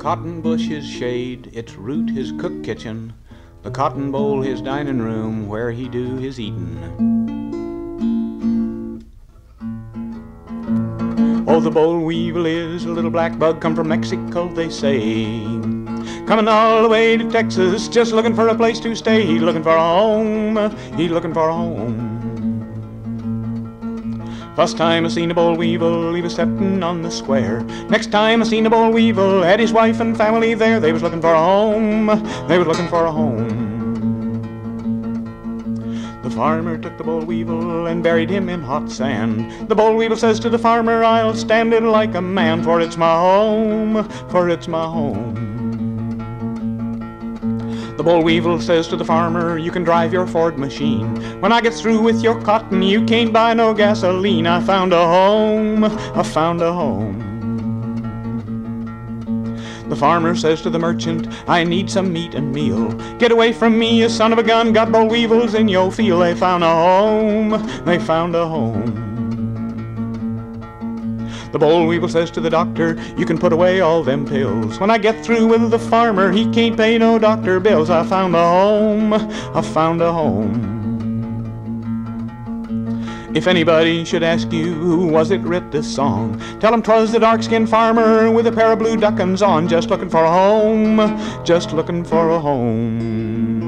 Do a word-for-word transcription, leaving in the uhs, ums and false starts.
cotton bush his shade, its root his cook kitchen, the cotton bowl his dinin' room where he do his eatin'. Oh, the boll weevil is a little black bug come from Mexico, they say, coming all the way to Texas, just looking for a place to stay. He's looking for a home, he's looking for a home. First time I seen a boll weevil, he was steppin' on the square. Next time I seen a boll weevil, had his wife and family there. They was looking for a home, they was looking for a home. The farmer took the boll weevil and buried him in hot sand. The boll weevil says to the farmer, I'll stand it like a man, for it's my home, for it's my home. The boll weevil says to the farmer, you can drive your Ford machine. When I get through with your cotton, you can't buy no gasoline. I found a home, I found a home. The farmer says to the merchant, I need some meat and meal. Get away from me, you son of a gun, got boll weevils in your field. They found a home, they found a home. The boll weevil says to the doctor, you can put away all them pills. When I get through with the farmer, he can't pay no doctor bills. I found a home, I found a home. If anybody should ask you, who was it writ this song? Tell him 'twas the dark-skinned farmer with a pair of blue duckins on, just looking for a home, just looking for a home.